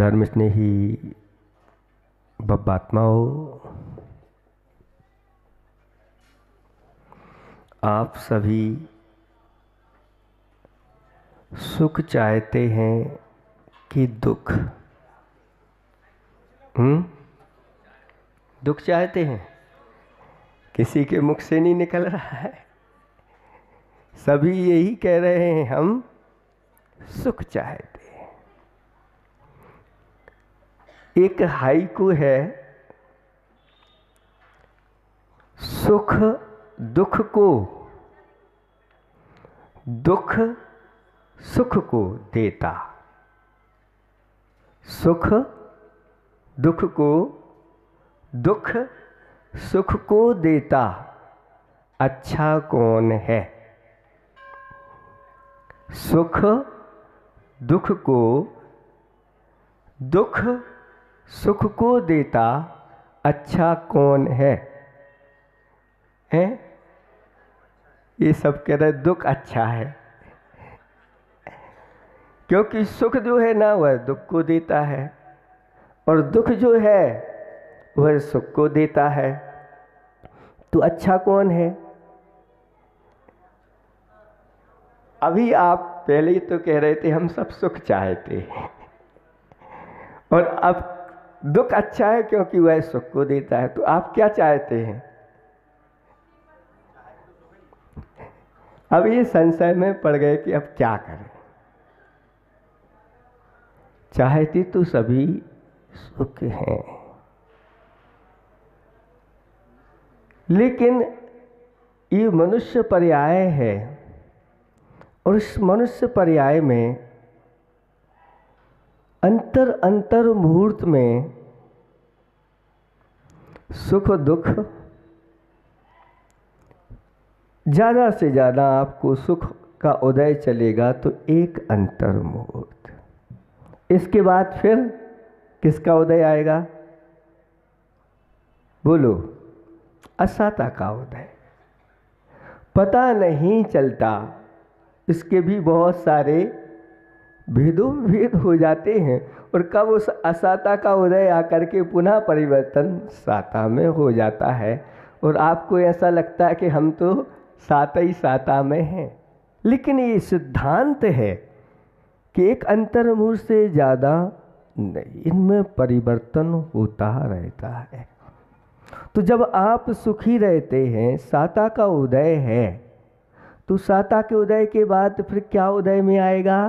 धर्म स्नेही बब्बात्माओं, आप सभी सुख चाहते हैं कि दुख? दुख चाहते हैं? किसी के मुख से नहीं निकल रहा है, सभी यही कह रहे हैं हम सुख चाहते हैं। एक हाइकू है, सुख दुख को, दुख सुख को देता, सुख दुख को, दुख सुख को देता, अच्छा कौन है? सुख दुख को, दुख सुख को देता, अच्छा कौन है? हैं? ये सब कह रहे दुख अच्छा है, क्योंकि सुख जो है ना वह दुख को देता है और दुख जो है वह सुख को देता है, तो अच्छा कौन है? अभी आप पहले ही तो कह रहे थे हम सब सुख चाहते हैं और अब दुख अच्छा है क्योंकि वह सुख को देता है, तो आप क्या चाहते हैं? अब ये संशय में पड़ गए कि अब क्या करें। चाहते तो सभी सुख हैं, लेकिन ये मनुष्य पर्याय है और इस मनुष्य पर्याय में अंतर अंतर मुहूर्त में सुख दुख, ज़्यादा से ज़्यादा आपको सुख का उदय चलेगा तो एक अंतर मुहूर्त, इसके बाद फिर किसका उदय आएगा? बोलो, असाता का उदय। पता नहीं चलता, इसके भी बहुत सारे भेदों भेद हो जाते हैं और कब उस असाता का उदय आकर के पुनः परिवर्तन साता में हो जाता है और आपको ऐसा लगता है कि हम तो साता ही साता में हैं। लेकिन ये सिद्धांत है कि एक अंतर्मुहूर्त से ज़्यादा नहीं, इनमें परिवर्तन होता रहता है। तो जब आप सुखी रहते हैं, साता का उदय है, तो साता के उदय के बाद फिर क्या उदय में आएगा?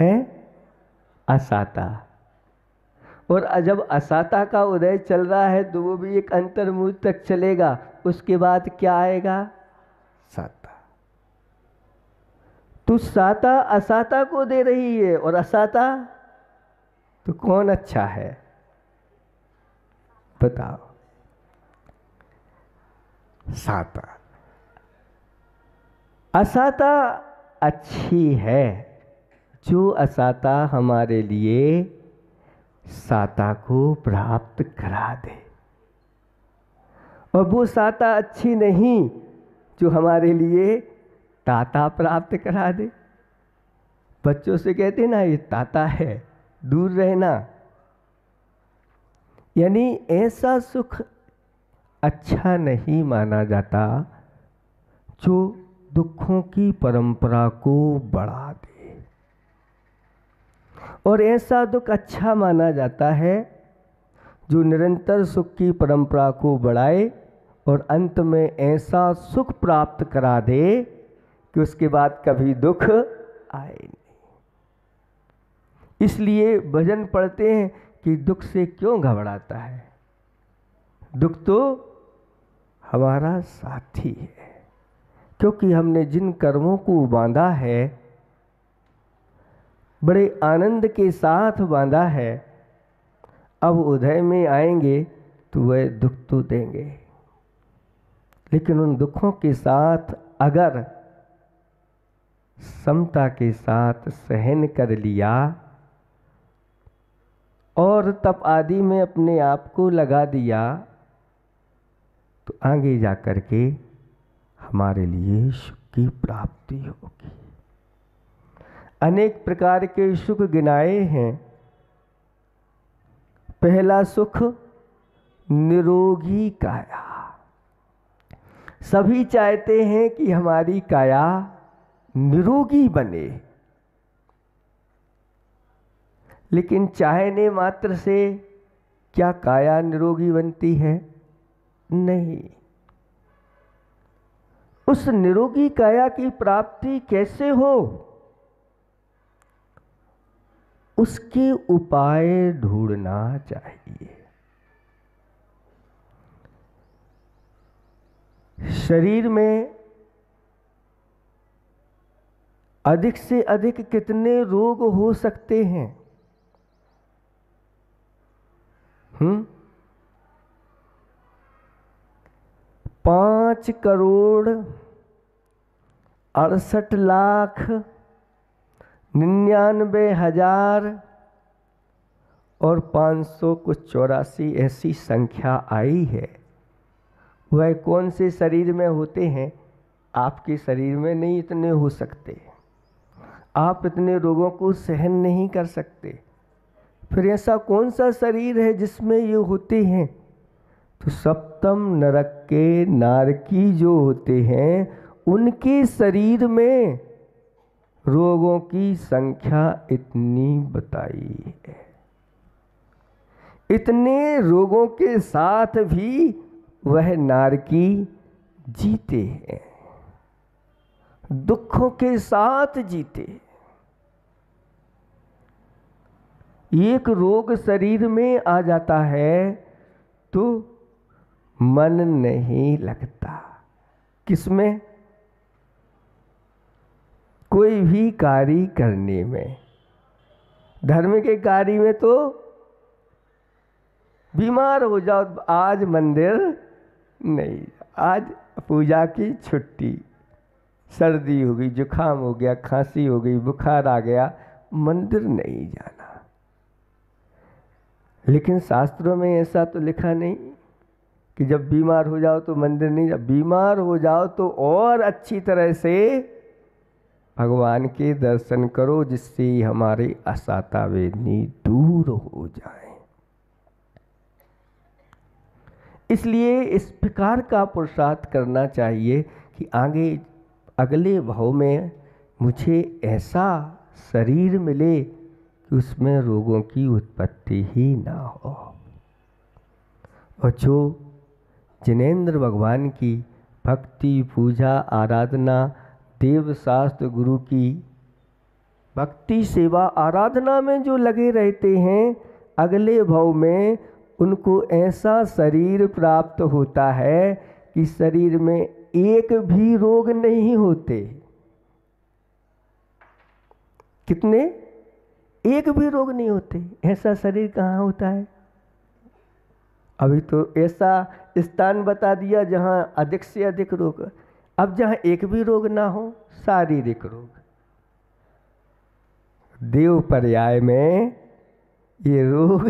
है असाता। और जब असाता का उदय चल रहा है तो वो भी एक अंतर्मुहूर्त तक चलेगा, उसके बाद क्या आएगा? साता। तो साता असाता को दे रही है और असाता तो कौन अच्छा है? बताओ। साता। असाता अच्छी है, जो असाता हमारे लिए साता को प्राप्त करा दे, और वो साता अच्छी नहीं जो हमारे लिए ताता प्राप्त करा दे। बच्चों से कहते ना, ये ताता है, दूर रहना। यानी ऐसा सुख अच्छा नहीं माना जाता जो दुखों की परंपरा को बढ़ा दे, और ऐसा दुख अच्छा माना जाता है जो निरंतर सुख की परंपरा को बढ़ाए और अंत में ऐसा सुख प्राप्त करा दे कि उसके बाद कभी दुख आए नहीं। इसलिए भजन पढ़ते हैं कि दुख से क्यों घबराता है, दुख तो हमारा साथी है, क्योंकि हमने जिन कर्मों को बांधा है, बड़े आनंद के साथ बांधा है, अब उदय में आएंगे तो वह दुख तो देंगे, लेकिन उन दुखों के साथ अगर समता के साथ सहन कर लिया और तप आदि में अपने आप को लगा दिया तो आगे जा कर के हमारे लिए सुख की प्राप्ति होगी। अनेक प्रकार के सुख गिनाए हैं पहला सुख निरोगी काया। सभी चाहते हैं कि हमारी काया निरोगी बने, लेकिन चाहने मात्र से क्या काया निरोगी बनती है? नहीं। उस निरोगी काया की प्राप्ति कैसे हो, उसके उपाय ढूंढना चाहिए। शरीर में अधिक से अधिक कितने रोग हो सकते हैं? हम 5,68,99,584 ऐसी संख्या आई है। वह कौन से शरीर में होते हैं? आपके शरीर में नहीं इतने हो सकते, आप इतने रोगों को सहन नहीं कर सकते। फिर ऐसा कौन सा शरीर है जिसमें ये होते हैं? तो सप्तम नरक के नारकी जो होते हैं उनके शरीर में रोगों की संख्या इतनी बताई है। इतने रोगों के साथ भी वह नारकी जीते हैं, दुखों के साथ जीते हैं। एक रोग शरीर में आ जाता है तो मन नहीं लगता, किसमें? कोई भी कार्य करने में। धर्म के कार्य में तो बीमार हो जाओ, आज मंदिर नहीं, आज पूजा की छुट्टी, सर्दी हो गई, जुखाम हो गया, खांसी हो गई, बुखार आ गया, मंदिर नहीं जाना। लेकिन शास्त्रों में ऐसा तो लिखा नहीं कि जब बीमार हो जाओ तो मंदिर नहीं जाओ। बीमार हो जाओ तो और अच्छी तरह से भगवान के दर्शन करो, जिससे हमारी असाता वेदनी दूर हो जाए। इसलिए इस प्रकार का पुरुषार्थ करना चाहिए कि आगे अगले भाव में मुझे ऐसा शरीर मिले कि उसमें रोगों की उत्पत्ति ही ना हो। और जो जैनेन्द्र भगवान की भक्ति, पूजा, आराधना, देव शास्त्र, गुरु की भक्ति, सेवा, आराधना में जो लगे रहते हैं, अगले भाव में उनको ऐसा शरीर प्राप्त होता है कि शरीर में एक भी रोग नहीं होते। कितने? एक भी रोग नहीं होते। ऐसा शरीर कहाँ होता है? अभी तो ऐसा स्थान बता दिया जहाँ अधिक से अधिक रोग। अब जहाँ एक भी रोग ना हो, शारीरिक रोग, देव पर्याय में ये रोग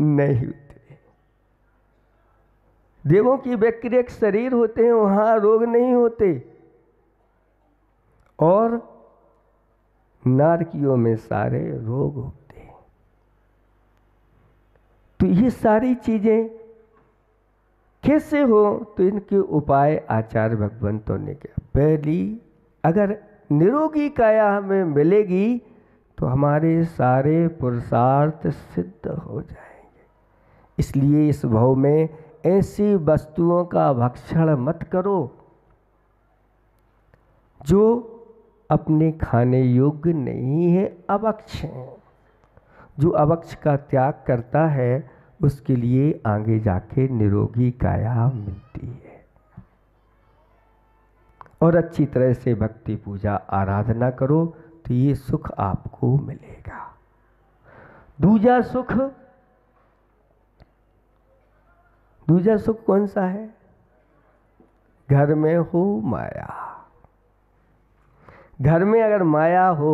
नहीं होते। देवों की व्यक्तिगत शरीर होते हैं, वहाँ रोग नहीं होते। और नारकियों में सारे रोग होते हैं। तो ये सारी चीज़ें कैसे हो, तो इनके उपाय आचार्य भगवंतों ने किया। पहली, अगर निरोगी काया हमें मिलेगी तो हमारे सारे पुरुषार्थ सिद्ध हो जाएंगे। इसलिए इस भाव में ऐसी वस्तुओं का भक्षण मत करो जो अपने खाने योग्य नहीं है, अभक्ष है। जो अभक्ष का त्याग करता है उसके लिए आगे जाके निरोगी काया मिलती है। और अच्छी तरह से भक्ति, पूजा, आराधना करो तो ये सुख आपको मिलेगा। दूजा सुख कौन सा है? घर में हो माया। घर में अगर माया हो,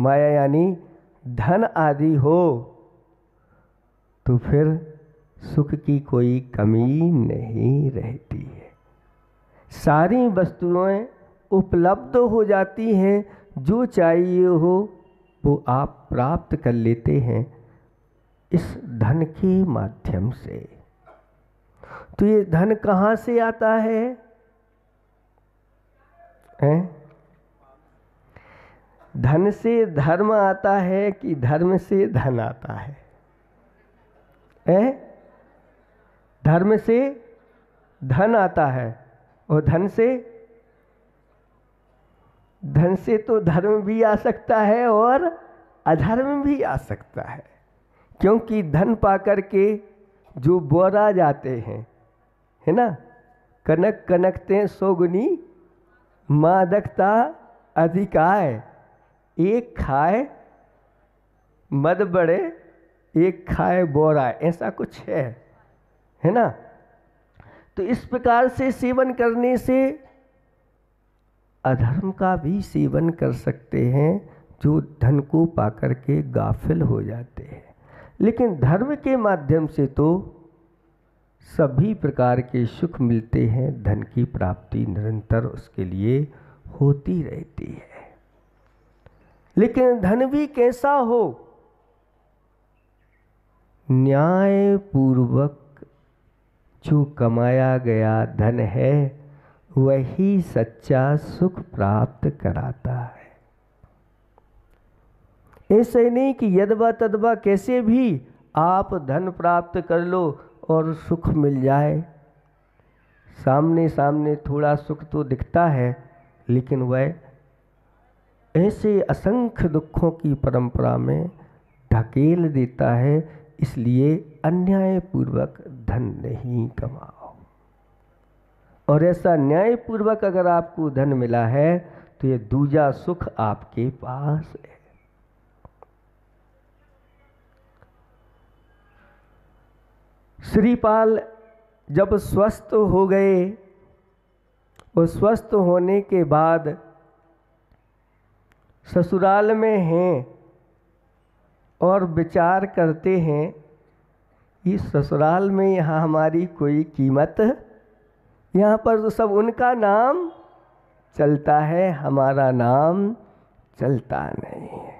माया यानी धन आदि हो, तो फिर सुख की कोई कमी नहीं रहती है। सारी वस्तुएं उपलब्ध हो जाती हैं, जो चाहिए हो वो आप प्राप्त कर लेते हैं। इस धन के माध्यम से। तो ये धन कहाँ से आता है? धन से धर्म आता है कि धर्म से धन आता है? धर्म से धन आता है और धन से तो धर्म भी आ सकता है और अधर्म भी आ सकता है, क्योंकि धन पाकर के जो बोरा जाते हैं, है ना, कनक कनकते सोगुनी मादकता अधिकाय, एक खाए मद बड़े एक खाए बोरा, ऐसा कुछ है ना। तो इस प्रकार से सेवन करने से अधर्म का भी सेवन कर सकते हैं जो धन को पाकर के गाफिल हो जाते हैं, लेकिन धर्म के माध्यम से तो सभी प्रकार के सुख मिलते हैं। धन की प्राप्ति निरंतर उसके लिए होती रहती है, लेकिन धन भी कैसा हो? न्यायपूर्वक जो कमाया गया धन है वही सच्चा सुख प्राप्त कराता है। ऐसे नहीं कि यदवा तदवा कैसे भी आप धन प्राप्त कर लो और सुख मिल जाए। सामने सामने थोड़ा सुख तो दिखता है, लेकिन वह ऐसे असंख्य दुखों की परंपरा में धकेल देता है। इसलिए अन्यायपूर्वक धन नहीं कमाओ, और ऐसा न्यायपूर्वक अगर आपको धन मिला है तो ये दूजा सुख आपके पास है। श्रीपाल जब स्वस्थ हो गए और स्वस्थ होने के बाद ससुराल में हैं और विचार करते हैं, इस ससुराल में यहाँ हमारी कोई कीमत, यहाँ पर तो सब उनका नाम चलता है, हमारा नाम चलता नहीं है,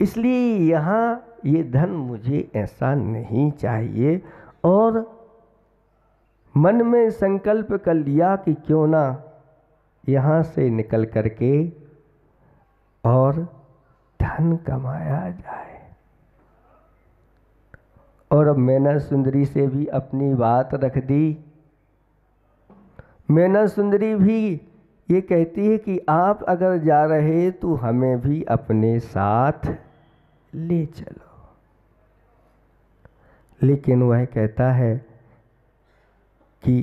इसलिए यहाँ ये धन मुझे ऐसा नहीं चाहिए। और मन में संकल्प कर लिया कि क्यों ना यहाँ से निकल करके और धन कमाया जाए। और अब मैना सुंदरी से भी अपनी बात रख दी। मैना सुंदरी भी ये कहती है कि आप अगर जा रहे तो हमें भी अपने साथ ले चलो, लेकिन वह कहता है कि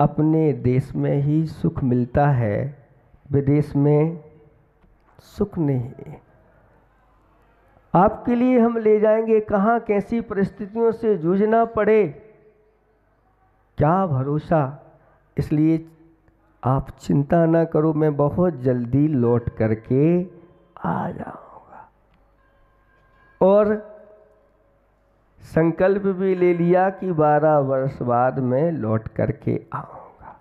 अपने देश में ही सुख मिलता है, विदेश में सुख नहीं। आपके लिए हम ले जाएंगे कहाँ, कैसी परिस्थितियों से जूझना पड़े, क्या भरोसा, इसलिए आप चिंता ना करो, मैं बहुत जल्दी लौट करके आ जाऊँगा। और संकल्प भी ले लिया कि 12 वर्ष बाद मैं लौट करके आऊँगा।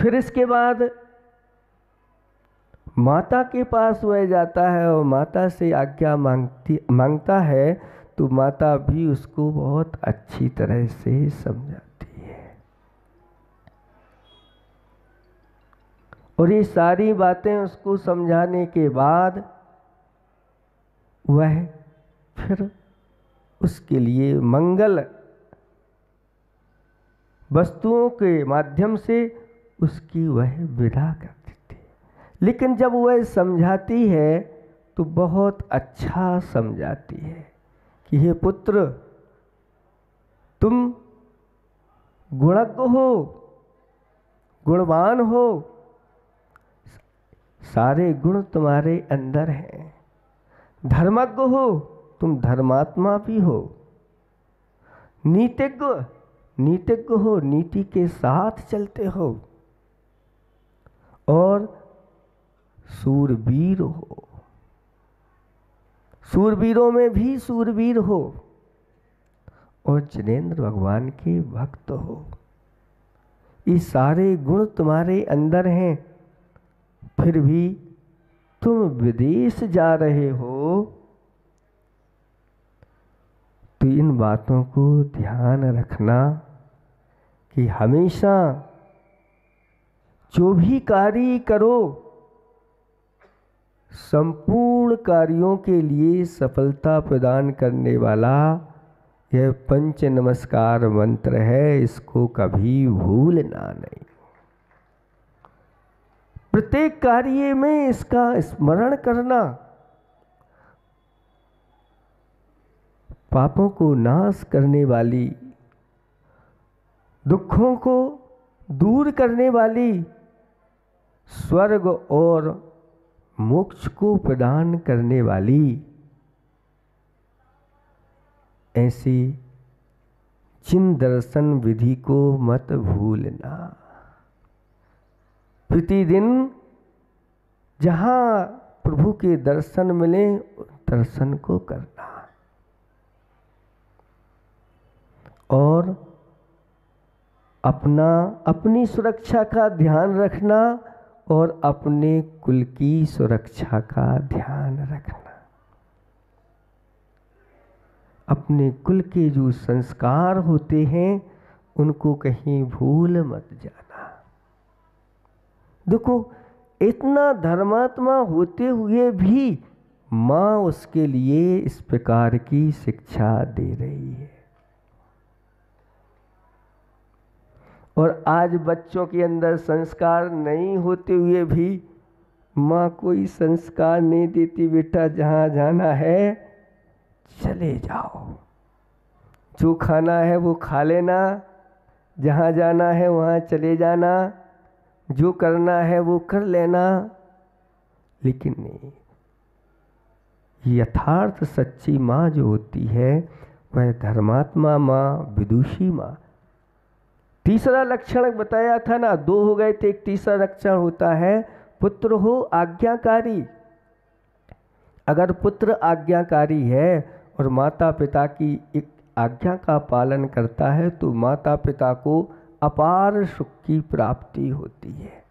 फिर इसके बाद माता के पास वह जाता है और माता से आज्ञा मांगता है, तो माता भी उसको बहुत अच्छी तरह से समझाती है। और ये सारी बातें उसको समझाने के बाद वह फिर उसके लिए मंगल वस्तुओं के माध्यम से उसकी वह विदा करती। लेकिन जब वह समझाती है तो बहुत अच्छा समझाती है कि हे पुत्र, तुम गुणज्ञ हो, गुणवान हो, सारे गुण तुम्हारे अंदर हैं, धर्मज्ञ हो, तुम धर्मात्मा भी हो, नीतिज्ञ हो, नीति के साथ चलते हो, और सूरवीर हो, सूरवीरों में भी सूरवीर हो, और जिनेंद्र भगवान के भक्त हो। ये सारे गुण तुम्हारे अंदर हैं, फिर भी तुम विदेश जा रहे हो तो इन बातों को ध्यान रखना कि हमेशा जो भी कार्य करो संपूर्ण कार्यों के लिए सफलता प्रदान करने वाला यह पंच नमस्कार मंत्र है। इसको कभी भूलना नहीं। प्रत्येक कार्य में इसका स्मरण करना पापों को नाश करने वाली, दुखों को दूर करने वाली, स्वर्ग और मोक्ष को प्रदान करने वाली ऐसी चिन्ह दर्शन विधि को मत भूलना। प्रतिदिन जहाँ प्रभु के दर्शन मिले दर्शन को करना और अपनी सुरक्षा का ध्यान रखना और अपने कुल की सुरक्षा का ध्यान रखना। अपने कुल के जो संस्कार होते हैं उनको कहीं भूल मत जाना। देखो, इतना धर्मात्मा होते हुए भी माँ उसके लिए इस प्रकार की शिक्षा दे रही है। और आज बच्चों के अंदर संस्कार नहीं होते हुए भी माँ कोई संस्कार नहीं देती, बेटा जहाँ जाना है चले जाओ, जो खाना है वो खा लेना, जहाँ जाना है वहाँ चले जाना, जो करना है वो कर लेना। लेकिन नहीं, यथार्थ सच्ची माँ जो होती है वह धर्मात्मा माँ, विदुषी माँ। तीसरा लक्षण बताया था ना, दो हो गए थे, एक तीसरा लक्षण होता है पुत्र हो आज्ञाकारी। अगर पुत्र आज्ञाकारी है और माता पिता की एक आज्ञा का पालन करता है तो माता पिता को अपार सुख की प्राप्ति होती है।